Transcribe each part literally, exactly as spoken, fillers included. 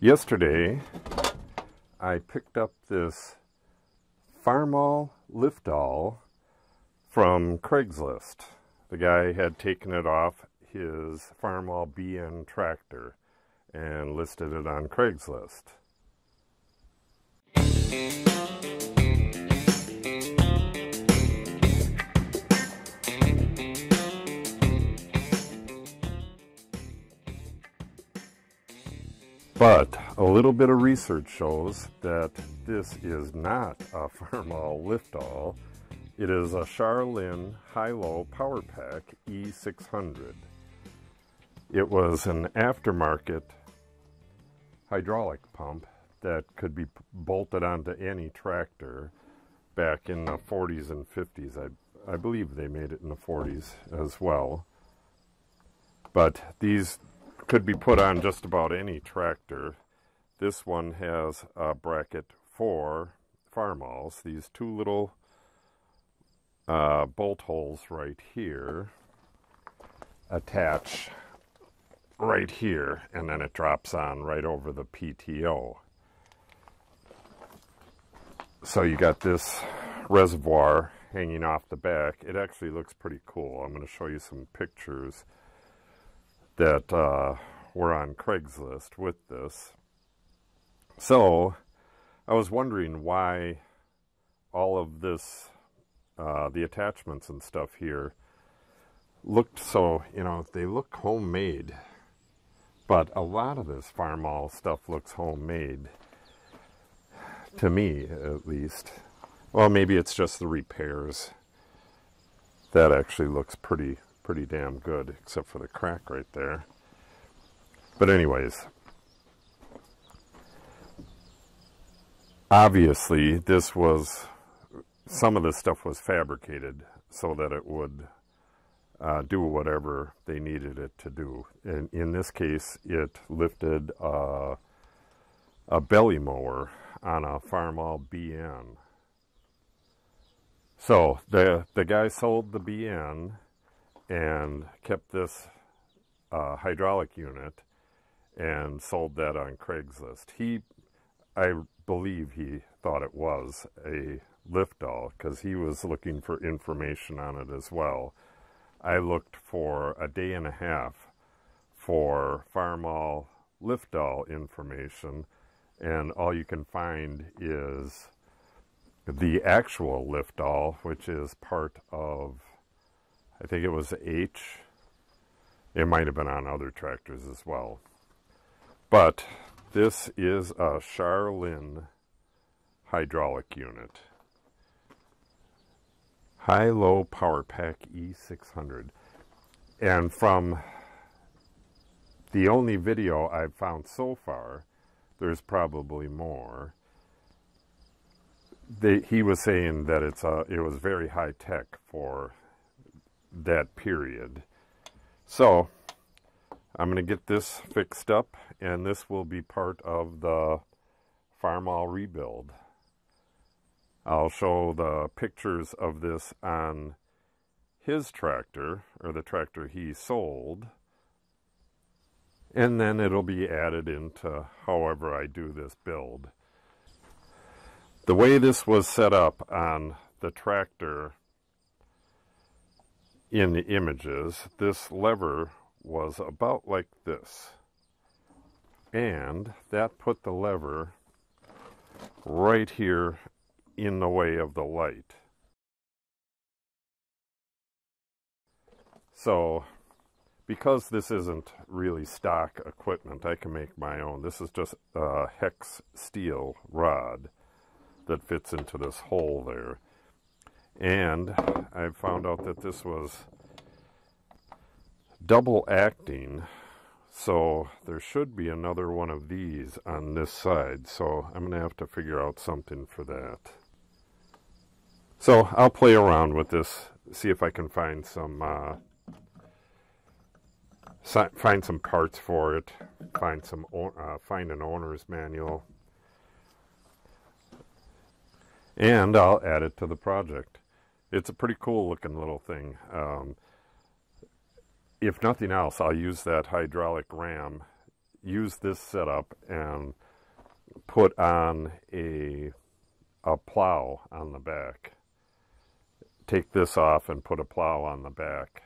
Yesterday, I picked up this Farmall Lift-All from Craigslist. The guy had taken it off his Farmall B N tractor and listed it on Craigslist. But a little bit of research shows that this is not a Farmall Lift-All. It is a Char-Lynn Hi-Lo Power Pac E six hundred. It was an aftermarket hydraulic pump that could be bolted onto any tractor back in the forties and fifties. I, I believe they made it in the forties as well. But these could be put on just about any tractor. This one has a bracket for Farmalls. These two little uh, bolt holes right here attach right here, and then it drops on right over the P T O. So you got this reservoir hanging off the back. It actually looks pretty cool. I'm going to show you some pictures that uh, were on Craigslist with this. So I was wondering why all of this, uh, the attachments and stuff here, looked so, you know, they look homemade. But a lot of this Farmall stuff looks homemade, to me at least. Well, maybe it's just the repairs. That actually looks pretty pretty damn good, except for the crack right there. But anyways, obviously this was, some of this stuff was fabricated so that it would uh, do whatever they needed it to do. And in this case, it lifted uh, a belly mower on a Farmall B N. So the, the guy sold the B N and kept this uh, hydraulic unit and sold that on Craigslist. He, I believe he thought it was a lift-all because he was looking for information on it as well. I looked for a day and a half for Farmall lift-all information, and all you can find is the actual lift-all, which is part of, I think it was H. It might have been on other tractors as well. But this is a Char-Lynn hydraulic unit. Hi-Lo Power Pac E six hundred. And from the only video I've found so far, there's probably more. They, he was saying that it's a, it was very high tech for that period. So I'm going to get this fixed up, and this will be part of the Farmall rebuild. I'll show the pictures of this on his tractor, or the tractor he sold, and then it'll be added into however I do this build. The way this was set up on the tractor in the images, this lever was about like this, and that put the lever right here in the way of the light. So because this isn't really stock equipment, I can make my own. This is just a hex steel rod that fits into this hole there. And I found out that this was double acting, so there should be another one of these on this side, so I'm gonna have to figure out something for that. So I'll play around with this, see if I can find some uh, si find some parts for it, find some uh, find an owner's manual, and I'll add it to the project. It's a pretty cool looking little thing. Um, if nothing else, I'll use that hydraulic ram use this setup and put on a, a plow on the back. Take this off and put a plow on the back.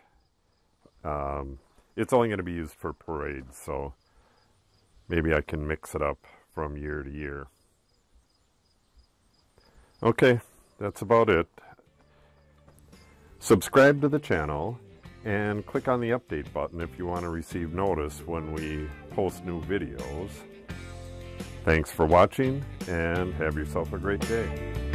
Um, it's only going to be used for parades, so maybe I can mix it up from year to year. Okay, that's about it. Subscribe to the channel and click on the update button if you want to receive notice when we post new videos. Thanks for watching and have yourself a great day.